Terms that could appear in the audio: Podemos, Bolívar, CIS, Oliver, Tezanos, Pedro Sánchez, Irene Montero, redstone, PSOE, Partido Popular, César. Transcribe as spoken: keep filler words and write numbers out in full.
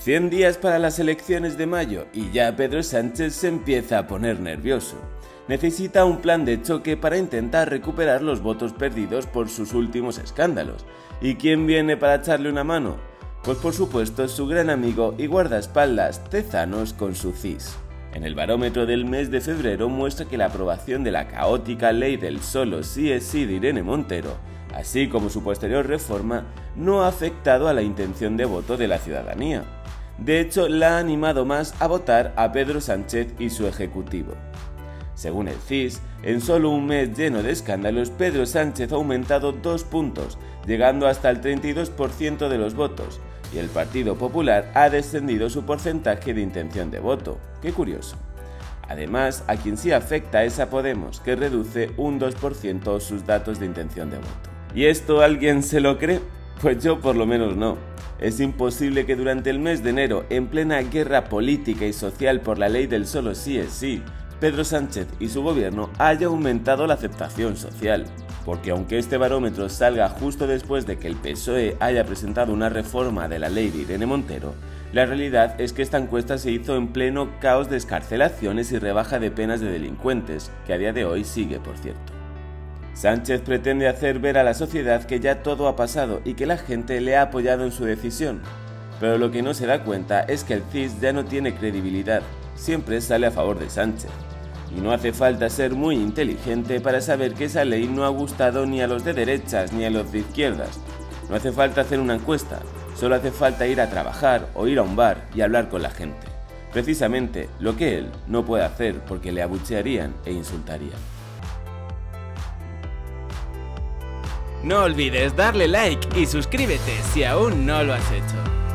cien días para las elecciones de mayo y ya Pedro Sánchez se empieza a poner nervioso. Necesita un plan de choque para intentar recuperar los votos perdidos por sus últimos escándalos. ¿Y quién viene para echarle una mano? Pues por supuesto su gran amigo y guardaespaldas Tezanos con su C I S. En el barómetro del mes de febrero muestra que la aprobación de la caótica ley del solo sí es sí de Irene Montero, así como su posterior reforma, no ha afectado a la intención de voto de la ciudadanía. De hecho, la ha animado más a votar a Pedro Sánchez y su ejecutivo. Según el C I S, en solo un mes lleno de escándalos, Pedro Sánchez ha aumentado dos puntos, llegando hasta el treinta y dos por ciento de los votos, y el Partido Popular ha descendido su porcentaje de intención de voto. ¡Qué curioso! Además, a quien sí afecta es a Podemos, que reduce un dos por ciento sus datos de intención de voto. ¿Y esto alguien se lo cree? Pues yo por lo menos no. Es imposible que durante el mes de enero, en plena guerra política y social por la ley del solo sí es sí, Pedro Sánchez y su gobierno haya aumentado la aceptación social. Porque aunque este barómetro salga justo después de que el P S O E haya presentado una reforma de la ley de Irene Montero, la realidad es que esta encuesta se hizo en pleno caos de excarcelaciones y rebaja de penas de delincuentes, que a día de hoy sigue, por cierto. Sánchez pretende hacer ver a la sociedad que ya todo ha pasado y que la gente le ha apoyado en su decisión. Pero lo que no se da cuenta es que el C I S ya no tiene credibilidad, siempre sale a favor de Sánchez. Y no hace falta ser muy inteligente para saber que esa ley no ha gustado ni a los de derechas ni a los de izquierdas. No hace falta hacer una encuesta, solo hace falta ir a trabajar o ir a un bar y hablar con la gente. Precisamente lo que él no puede hacer porque le abuchearían e insultarían. No olvides darle like y suscríbete si aún no lo has hecho.